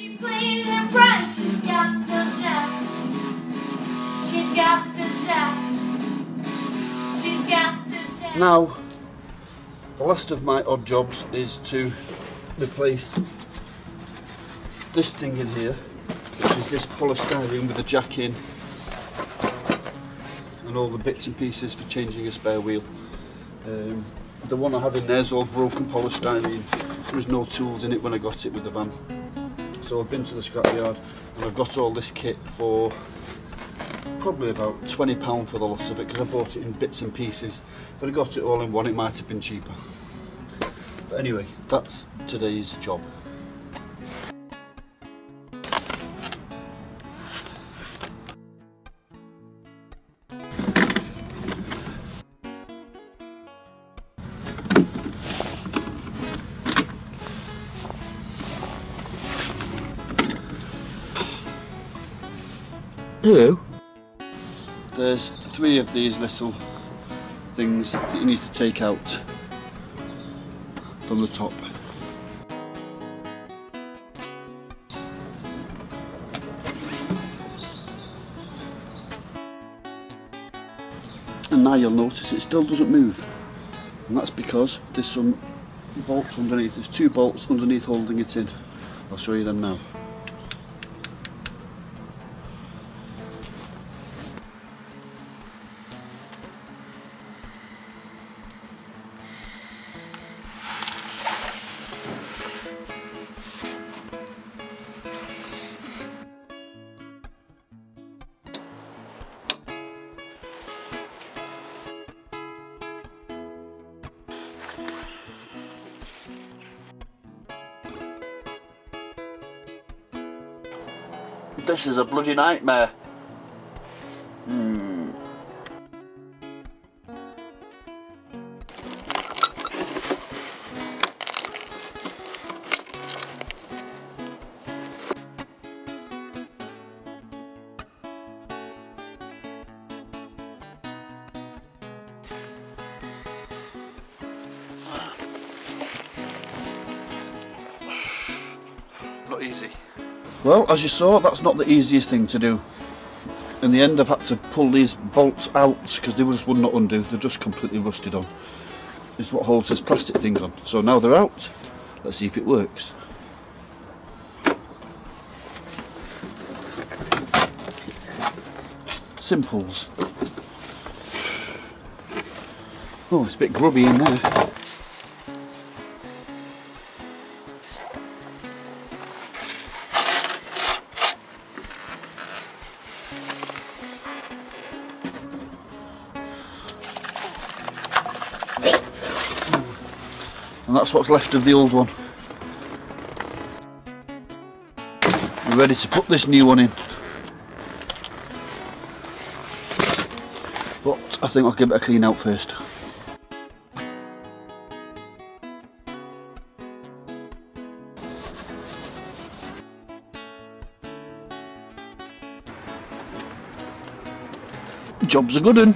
She played it right, she's got the jack. She's got the jack. She's got the jack. Now, the last of my odd jobs is to replace this thing in here, which is this polystyrene with the jack in, and all the bits and pieces for changing a spare wheel. The one I have in there is all broken polystyrene. There was no tools in it when I got it with the van. So I've been to the scrapyard and I've got all this kit for probably about £20 for the lot of it, because I bought it in bits and pieces. If I'd got it all in one, it might have been cheaper. But anyway, that's today's job. Hello. There's 3 of these little things that you need to take out from the top. And now you'll notice it still doesn't move. And that's because there's some bolts underneath. There's 2 bolts underneath holding it in. I'll show you them now. This is a bloody nightmare. Not easy. Well, as you saw, that's not the easiest thing to do. In the end I've had to pull these bolts out because they just would not undo, they're just completely rusted on. It's what holds this plastic thing on. So now they're out, let's see if it works. Simples. Oh, it's a bit grubby in there. And that's what's left of the old one. We're ready to put this new one in. But I think I'll give it a clean out first. Job's a good one.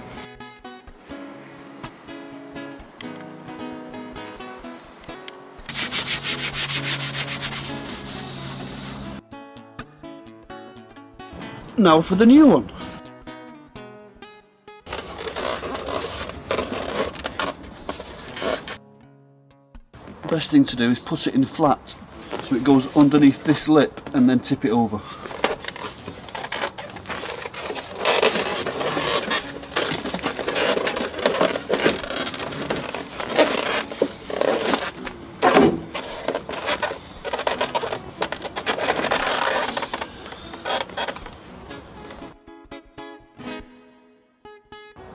Now for the new one. Best thing to do is put it in flat so it goes underneath this lip and then tip it over.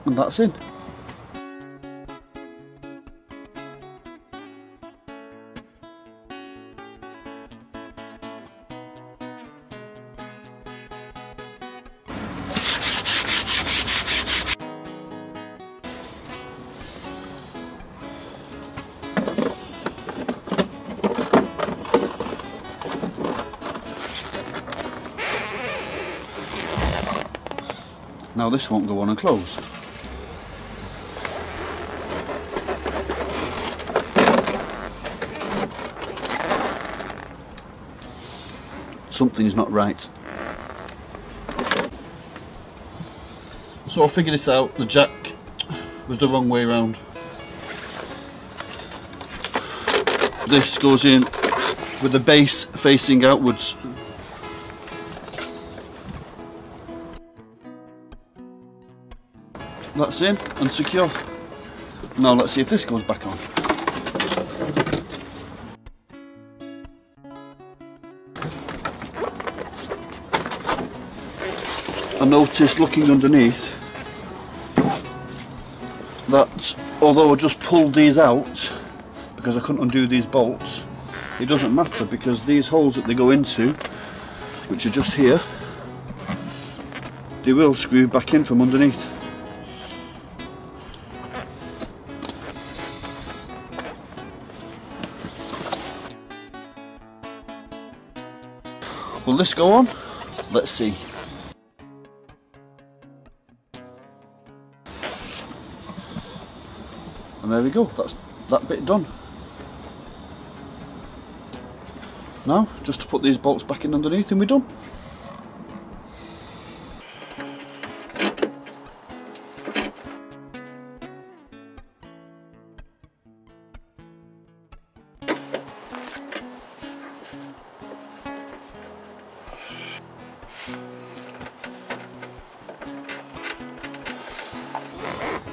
And that's in. Now this won't go on and close. something's not right. So I figured it out, the jack was the wrong way around. This goes in with the base facing outwards. That's in and secure. Now let's see if this goes back on. I noticed looking underneath that although I just pulled these out because I couldn't undo these bolts, it doesn't matter because these holes that they go into, which are just here, they will screw back in from underneath. Will this go on? Let's see. And there we go, that's that bit done. Now, just to put these bolts back in underneath and we're done.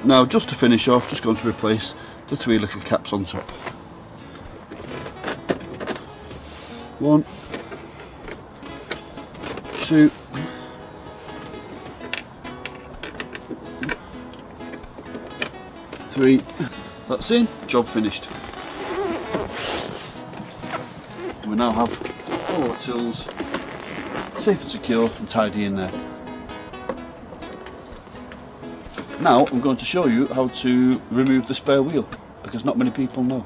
Now, just to finish off, just going to replace the three little caps on top. One, two, three. That's in, job finished. We now have all our tools safe and secure and tidy in there. Now I'm going to show you how to remove the spare wheel, because not many people know.